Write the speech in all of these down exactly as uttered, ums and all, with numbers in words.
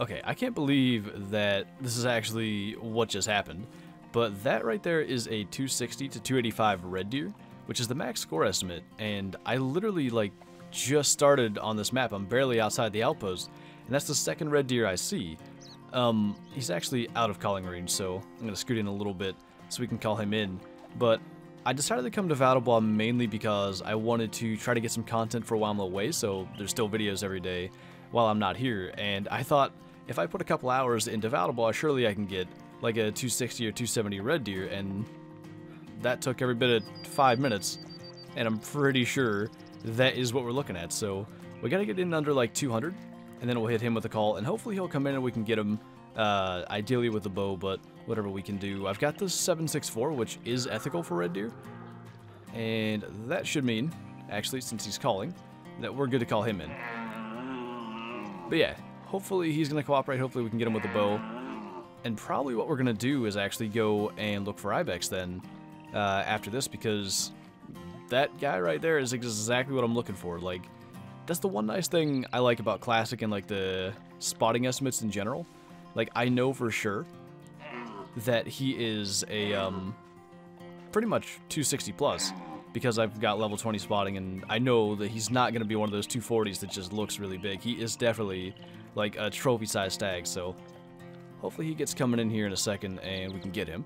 Okay, I can't believe that this is actually what just happened, but that right there is a two sixty to two eighty-five Red Deer, which is the max score estimate, and I literally like just started on this map. I'm barely outside the outpost, and that's the second Red Deer I see. Um, he's actually out of calling range, so I'm going to scoot in a little bit so we can call him in, but I decided to come to Val-Des-Bois mainly because I wanted to try to get some content for while I'm away, so there's still videos every day while I'm not here, and I thought if I put a couple hours into Val-Des-Bois, surely I can get like a two sixty or two seventy Red Deer, and that took every bit of five minutes, and I'm pretty sure that is what we're looking at, so we gotta get in under like two hundred, and then we'll hit him with a call, and hopefully he'll come in and we can get him, uh, ideally with the bow, but whatever we can do. I've got the seven six four, which is ethical for Red Deer, and that should mean, actually, since he's calling, that we're good to call him in. But yeah, hopefully he's gonna cooperate, hopefully we can get him with the bow, and probably what we're gonna do is actually go and look for Ibex then, uh, after this, because that guy right there is exactly what I'm looking for. Like, that's the one nice thing I like about Classic and like the spotting estimates in general. Like, I know for sure that he is a um, pretty much two sixty plus because I've got level twenty spotting, and I know that he's not going to be one of those two forties that just looks really big. He is definitely like a trophy sized stag, so hopefully he gets coming in here in a second and we can get him.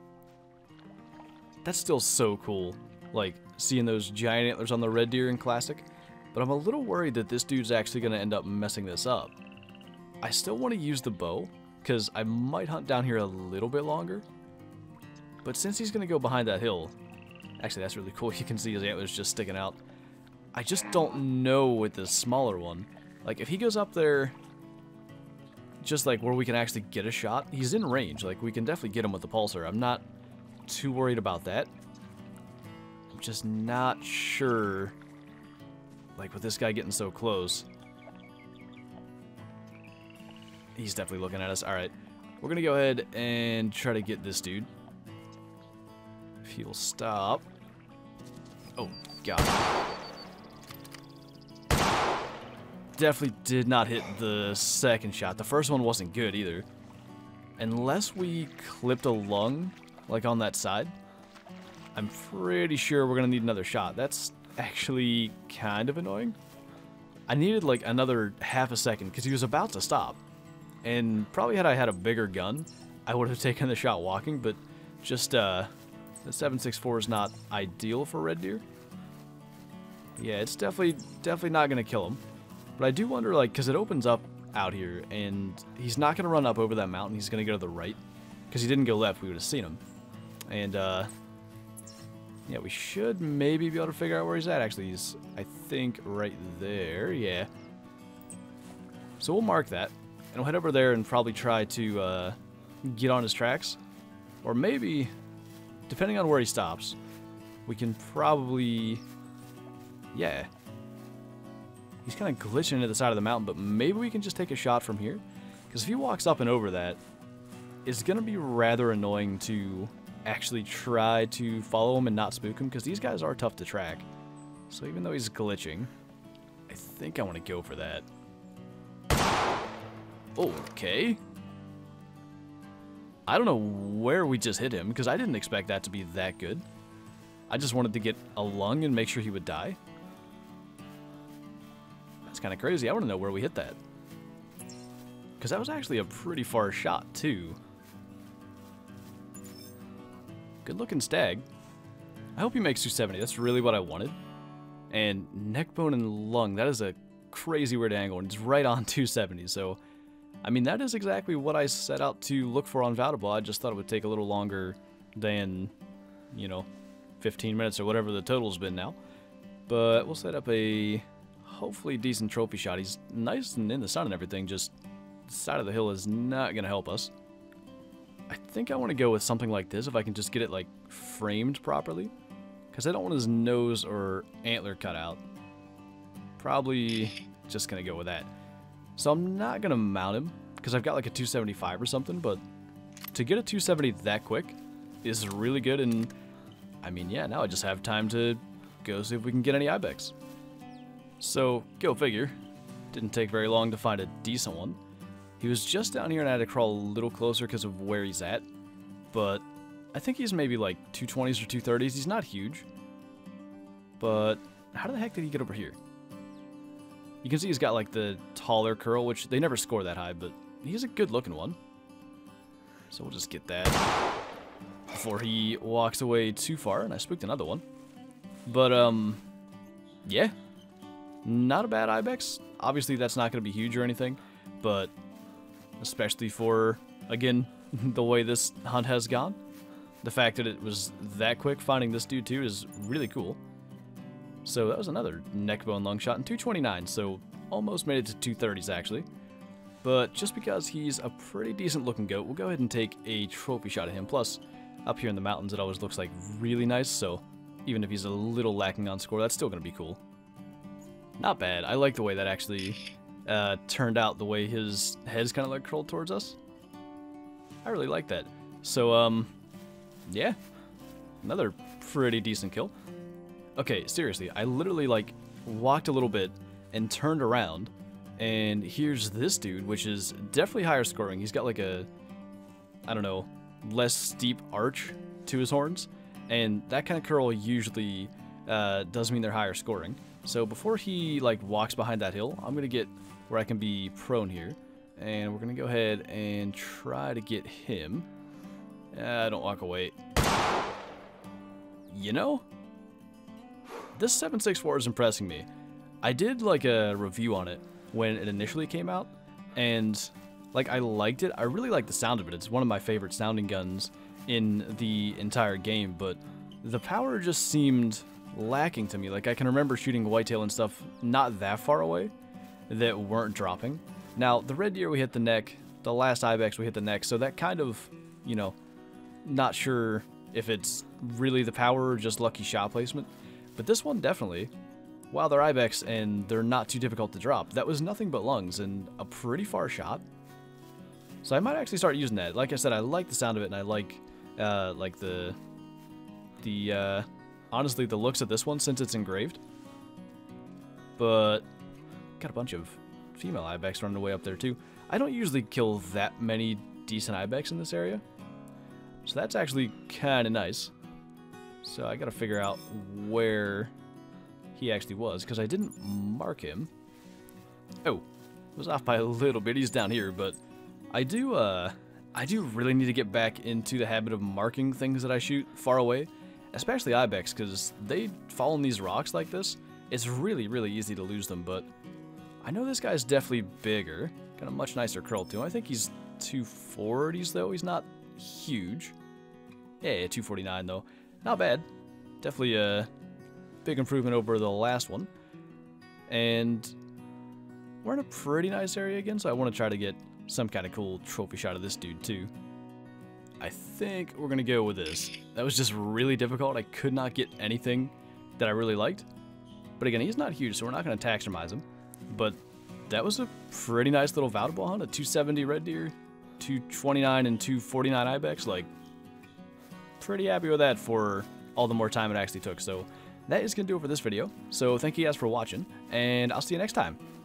That's still so cool, like seeing those giant antlers on the Red Deer in Classic. But I'm a little worried that this dude's actually going to end up messing this up. I still want to use the bow, because I might hunt down here a little bit longer. But since he's going to go behind that hill... Actually, that's really cool. You can see his antlers just sticking out. I just don't know with this smaller one. Like, if he goes up there, just like where we can actually get a shot, he's in range. Like, we can definitely get him with the Pulsar. I'm not too worried about that. I'm just not sure... Like, with this guy getting so close. He's definitely looking at us. Alright. We're going to go ahead and try to get this dude. If he'll stop. Oh, God. Definitely did not hit the second shot. The first one wasn't good either. Unless we clipped a lung, like on that side, I'm pretty sure we're going to need another shot. That's... actually kind of annoying. I needed like another half a second because he was about to stop, and probably had I had a bigger gun I would have taken the shot walking, but just uh the seven six four is not ideal for Red Deer. Yeah, it's definitely definitely not gonna kill him, but I do wonder, like, because it opens up out here and he's not gonna run up over that mountain. He's gonna go to the right, because he didn't go left we would have seen him. And uh yeah, we should maybe be able to figure out where he's at. Actually, he's, I think, right there. Yeah. So we'll mark that, and we'll head over there and probably try to uh, get on his tracks. Or maybe, depending on where he stops, we can probably... Yeah. He's kind of glitching to the side of the mountain, but maybe we can just take a shot from here. Because if he walks up and over that, it's going to be rather annoying to... actually try to follow him and not spook him, because these guys are tough to track. So even though he's glitching, I think I want to go for that. Okay. I don't know where we just hit him, because I didn't expect that to be that good. I just wanted to get a lung and make sure he would die. That's kind of crazy. I want to know where we hit that, because that was actually a pretty far shot too. Good looking stag. I hope he makes two seventy. That's really what I wanted. And neck bone and lung, that is a crazy weird angle, and it's right on two seventy. So, I mean, that is exactly what I set out to look for on Val-Des-Bois. I just thought it would take a little longer than, you know, fifteen minutes or whatever the total's been now. But we'll set up a hopefully decent trophy shot. He's nice and in the sun and everything, just the side of the hill is not going to help us. I think I want to go with something like this if I can just get it like framed properly, because I don't want his nose or antler cut out. Probably just gonna go with that. So I'm not gonna mount him because I've got like a two seventy-five or something, but to get a two seventy that quick is really good. And I mean, yeah, now I just have time to go see if we can get any ibex. So go figure, didn't take very long to find a decent one. He was just down here and I had to crawl a little closer because of where he's at, but I think he's maybe like two twenties or two thirties. He's not huge, but how the heck did he get over here? You can see he's got like the taller curl, which they never score that high, but he's a good looking one. So we'll just get that before he walks away too far, and I spooked another one. But, um, yeah, not a bad ibex. Obviously that's not going to be huge or anything, but especially for, again, the way this hunt has gone. The fact that it was that quick, finding this dude too, is really cool. So that was another neck bone lung shot in two twenty-nine, so almost made it to two thirties actually. But just because he's a pretty decent looking goat, we'll go ahead and take a trophy shot at him. Plus, up here in the mountains it always looks like really nice, so even if he's a little lacking on score, that's still going to be cool. Not bad. I like the way that actually uh, turned out, the way his head's kind of like curled towards us. I really like that. So, um, yeah, another pretty decent kill. Okay, seriously, I literally like walked a little bit and turned around, and here's this dude, which is definitely higher scoring. He's got like a, I don't know, less steep arch to his horns, and that kind of curl usually uh, does mean they're higher scoring. So before he like walks behind that hill, I'm gonna get where I can be prone here, and we're gonna go ahead and try to get him. Uh, don't walk away. You know, this seven six four is impressing me. I did like a review on it when it initially came out, and like I liked it. I really like the sound of it. It's one of my favorite sounding guns in the entire game, but the power just seemed lacking to me. Like, I can remember shooting whitetail and stuff not that far away that weren't dropping. Now, the red deer we hit the neck, the last ibex we hit the neck, so that kind of, you know, not sure if it's really the power or just lucky shot placement, but this one definitely, while they're ibex and they're not too difficult to drop, that was nothing but lungs and a pretty far shot. So I might actually start using that. Like I said, I like the sound of it, and I like Uh, like the, the, uh, honestly the looks of this one since it's engraved. But got a bunch of female ibex running away up there too. I don't usually kill that many decent ibex in this area, so that's actually kind of nice. So I gotta figure out where he actually was, because I didn't mark him. Oh, I was off by a little bit. He's down here, but I do, uh... I do really need to get back into the habit of marking things that I shoot far away, especially ibex, because they fall in these rocks like this. It's really, really easy to lose them, but I know this guy's definitely bigger. Got a much nicer curl to him. I think he's two forties, though. He's not huge. Yeah, yeah, two forty-nine, though. Not bad. Definitely a big improvement over the last one. And we're in a pretty nice area again, so I want to try to get some kind of cool trophy shot of this dude too. I think we're gonna go with this. That was just really difficult. I could not get anything that I really liked. But again, he's not huge, so we're not gonna taxonomize him. But that was a pretty nice little Val-Des-Bois hunt. A two seventy red deer, two twenty-nine and two forty-nine ibex. Like, pretty happy with that for all the more time it actually took. So that is gonna do it for this video. So thank you guys for watching, and I'll see you next time.